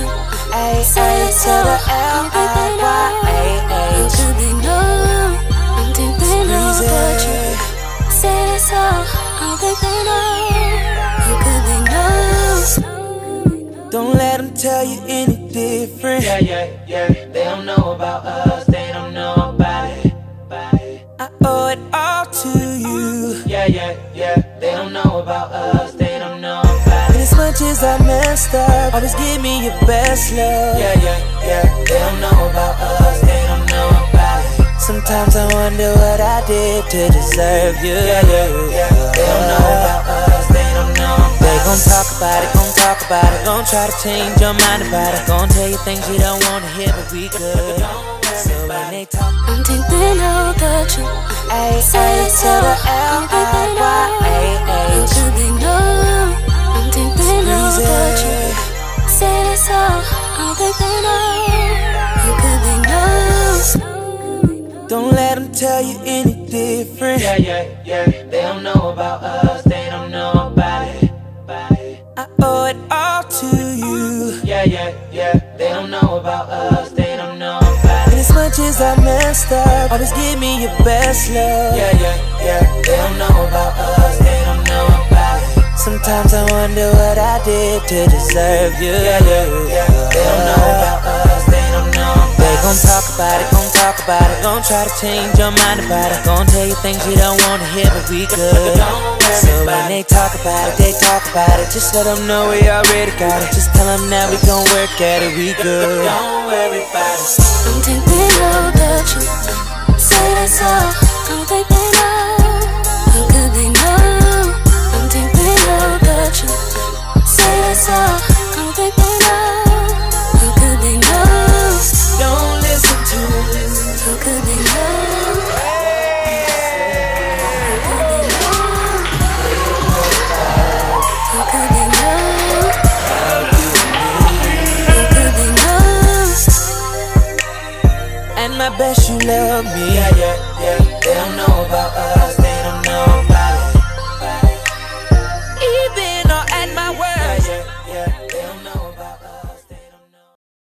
motion. A to the L-I-Y-A-H. Don't think they know, don't think they know about you. Say this all, don't think they know. Don't think they know. Don't let them tell you any different. Yeah, yeah, yeah. They don't know about us, they don't know about it. I owe it all to you. Yeah, yeah, yeah. They don't know about us, they don't know about it. And as much as I messed up, always give me your best love. Yeah, yeah, yeah. They don't know about us, they don't know about it. Sometimes I wonder what I did to deserve you. Yeah, yeah, yeah. They don't know about us, they don't know about us. They gon' talk about it, gon' talk about it, gon' try to change your mind about it, gon' tell you things you don't wanna hear, but we good. Don't think they know about you. A to the L-I-Y-A-H. Don't think they know, don't think they know about you. Say this all, don't think they know, don't think they know. Don't let them tell you any different. Yeah, yeah, yeah. They don't know about us, they don't know about it. I owe it all to you. Yeah, yeah, yeah. They don't know about us, they don't know. As much as I messed up, always give me your best love. Yeah, yeah, yeah. They don't know about us, they don't know about it. Sometimes I wonder what I did to deserve you. Yeah, yeah, yeah. They don't know about us, they don't know about us. They gon' talk about it, gon' talk about it, gon' try to change your mind about it, gon' tell you things you don't wanna hear, but we good. So when they talk about it, they talk about it, just let them know we already got it. Just tell them now we gon' work at it, we good. Don't worry about it. Don't think they know about you. Say that's all. Don't think they know. Don't think they know. Don't think they know about you. Say that's all. Don't think they know. How could they know? Don't listen to them. How could they know? My best you love me. Yeah, yeah, yeah. They don't know.